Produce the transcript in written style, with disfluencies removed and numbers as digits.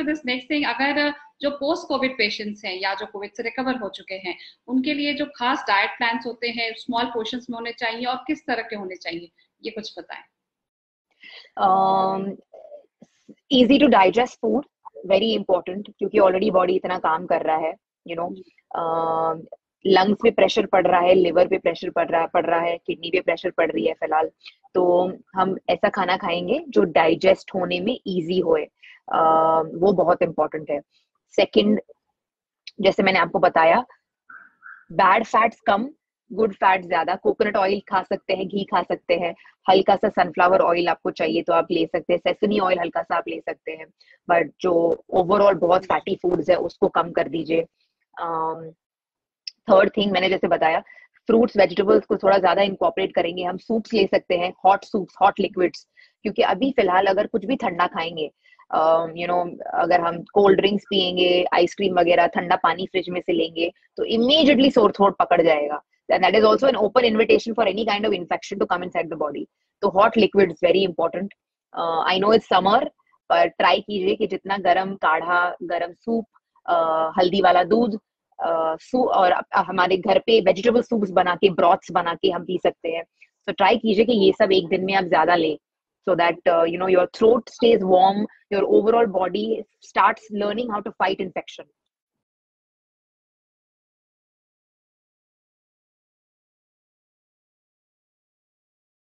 to this next thing, अगर जो post Covid patients हैं या जो कोविड से रिकवर हो चुके हैं उनके लिए जो खास डाइट प्लान्स होते हैं स्मॉल पोर्शंस में होने चाहिए और किस तरह के होने चाहिए, ये कुछ बताएं। Easy to digest food very important, क्योंकि ऑलरेडी बॉडी इतना काम कर रहा है, यू नो, लंग्स पे प्रेशर पड़ रहा है, लिवर पे प्रेशर पड़ रहा है, किडनी पे प्रेशर पड़ रही है फिलहाल। तो हम ऐसा खाना खाएंगे जो डाइजेस्ट होने में इजी होए, वो बहुत इम्पोर्टेंट है। सेकंड, जैसे मैंने आपको बताया, बैड फैट्स कम, गुड फैट ज्यादा। कोकोनट ऑयल खा सकते हैं, घी खा सकते हैं, हल्का सा सनफ्लावर ऑयल आपको चाहिए तो आप ले सकते हैं, सेसमी ऑयल हल्का सा आप ले सकते हैं, बट जो ओवरऑल बहुत फैटी फूड्स है उसको कम कर दीजिए। थर्ड थिंग, मैंने जैसे बताया, फ्रूट्स वेजिटेबल्स को थोड़ा ज्यादा इंकॉर्पोरेट करेंगे। हम सूप्स ले सकते हैं, हॉट सूप्स, हॉट लिक्विड्स, क्योंकि अभी फिलहाल अगर कुछ भी ठंडा खाएंगे, यू नो, अगर हम कोल्ड ड्रिंक्स पियेंगे, आइसक्रीम वगैरह, ठंडा पानी फ्रिज में से लेंगे तो इमीडिएटली सोर थ्रोट पकड़ जाएगा। And that is also an open invitation for any kind of infection to come inside the body. So hot liquids very important. I know it's summer, but try कीजिए कि जितना गरम काढ़ा, गरम soup, हल्दी वाला दूध, और हमारे घर पे वेजिटेबल सूप्स बना के, ब्रॉथ्स बना के हम पी सकते हैं। So try कीजिए कि ये सब एक दिन में आप ज्यादा लें, so that you know your throat stays warm, your overall body starts learning how to fight infection.